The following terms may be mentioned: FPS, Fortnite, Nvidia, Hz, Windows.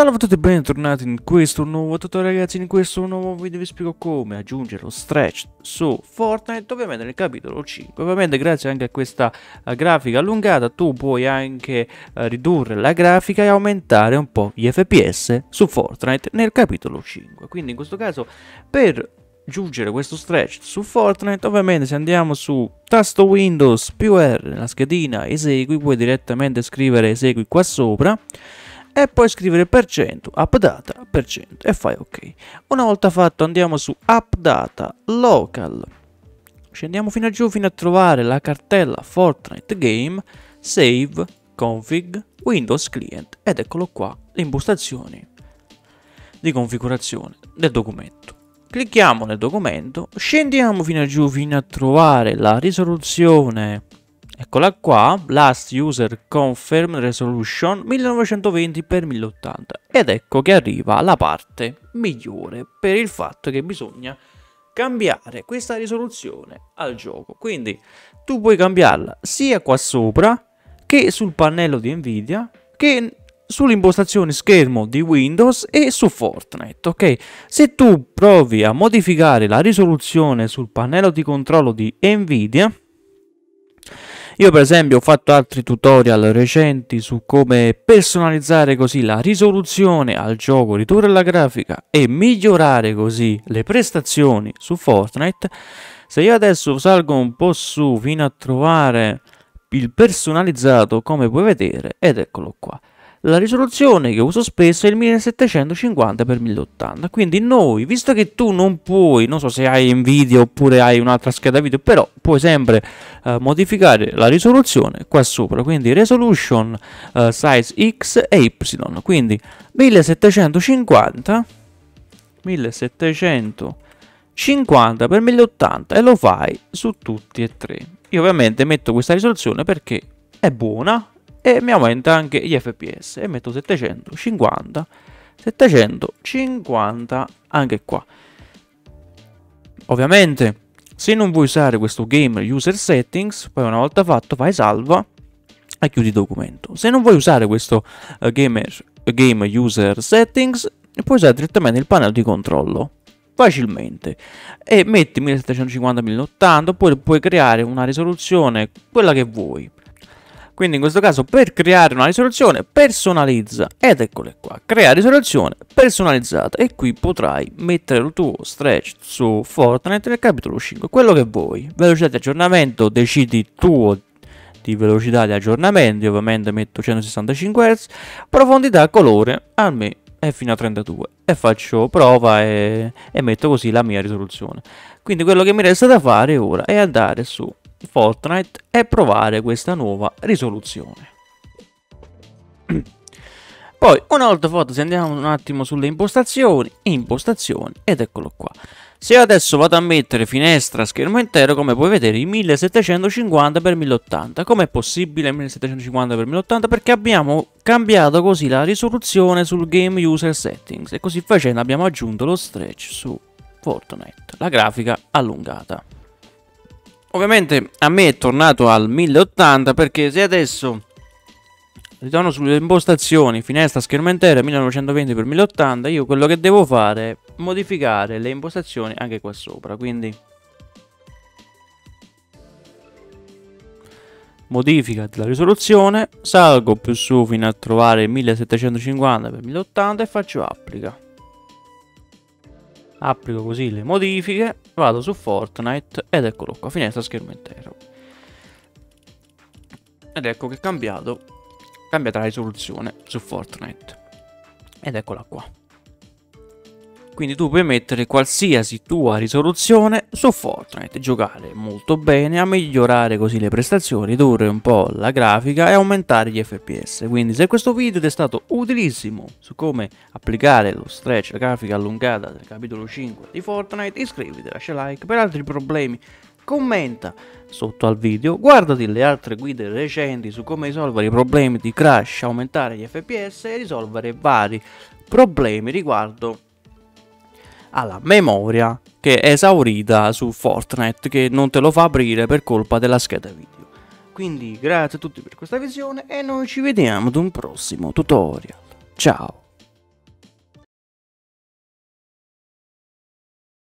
Salve a tutti e bentornati in questo nuovo tutorial, ragazzi. In questo nuovo video vi spiego come aggiungere lo stretch su Fortnite, ovviamente nel capitolo 5. Ovviamente grazie anche a questa grafica allungata tu puoi anche ridurre la grafica e aumentare un po' gli FPS su Fortnite nel capitolo 5. Quindi in questo caso, per aggiungere questo stretch su Fortnite, ovviamente se andiamo su tasto Windows più R nella schedina esegui, puoi direttamente scrivere esegui qua sopra e poi scrivere %updata %, e fai ok. Una volta fatto andiamo su updata local, scendiamo fino a giù fino a trovare la cartella Fortnite game, save, config, Windows client, ed eccolo qua, le impostazioni di configurazione del documento. Clicchiamo nel documento, scendiamo fino a giù fino a trovare la risoluzione. Eccola qua, Last User Confirm Resolution 1920x1080, ed ecco che arriva la parte migliore, per il fatto che bisogna cambiare questa risoluzione al gioco. Quindi tu puoi cambiarla sia qua sopra che sul pannello di Nvidia, che sull'impostazione schermo di Windows e su Fortnite, ok? Se tu provi a modificare la risoluzione sul pannello di controllo di Nvidia, io per esempio ho fatto altri tutorial recenti su come personalizzare così la risoluzione al gioco, ridurre la grafica e migliorare così le prestazioni su Fortnite. Se io adesso salgo un po' su fino a trovare il personalizzato, come puoi vedere, ed eccolo qua. La risoluzione che uso spesso è il 1750x1080, quindi noi, visto che tu non puoi, non so se hai Nvidia oppure hai un'altra scheda video, però puoi sempre modificare la risoluzione qua sopra, quindi resolution, size X e Y, quindi 1750x1080 e lo fai su tutti e tre. Io ovviamente metto questa risoluzione perché è buona e mi aumenta anche gli FPS, e metto 750 anche qua. Ovviamente se non vuoi usare questo game user settings, poi una volta fatto fai salva e chiudi il documento. Se non vuoi usare questo game user settings, puoi usare direttamente il pannello di controllo facilmente e metti 1750x1080, oppure puoi creare una risoluzione, quella che vuoi. Quindi in questo caso, per creare una risoluzione, personalizza, ed eccole qua, crea risoluzione personalizzata, e qui potrai mettere il tuo stretch su Fortnite nel capitolo 5, quello che vuoi. Velocità di aggiornamento, decidi tu di velocità di aggiornamento, io ovviamente metto 165 Hz, profondità colore a me è fino a 32, e faccio prova e metto così la mia risoluzione. Quindi quello che mi resta da fare ora è andare su Fortnite e provare questa nuova risoluzione. Poi una volta fatto, se andiamo un attimo sulle impostazioni, ed eccolo qua. Se io adesso vado a mettere finestra schermo intero, come puoi vedere, i 1750x1080. Com'è possibile 1750x1080? Perché abbiamo cambiato così la risoluzione sul game user settings, e così facendo abbiamo aggiunto lo stretch su Fortnite, la grafica allungata. Ovviamente a me è tornato al 1080, perché se adesso ritorno sulle impostazioni, finestra schermo intero 1920x1080, io quello che devo fare è modificare le impostazioni anche qua sopra. Quindi modifica della risoluzione, salgo più su fino a trovare 1750x1080 e faccio applica. Applico così le modifiche, vado su Fortnite ed eccolo qua, finestra schermo intero. Ed ecco che è cambiata la risoluzione su Fortnite. Ed eccola qua. Quindi tu puoi mettere qualsiasi tua risoluzione su Fortnite, giocare molto bene, a migliorare così le prestazioni, ridurre un po' la grafica e aumentare gli FPS. Quindi se questo video ti è stato utilissimo su come applicare lo stretch, la grafica allungata del capitolo 5 di Fortnite, iscriviti, lascia like. Per altri problemi commenta sotto al video, guardati le altre guide recenti su come risolvere i problemi di crash, aumentare gli FPS e risolvere vari problemi riguardo alla memoria che è esaurita su Fortnite, che non te lo fa aprire per colpa della scheda video. Quindi grazie a tutti per questa visione e noi ci vediamo ad un prossimo tutorial. Ciao!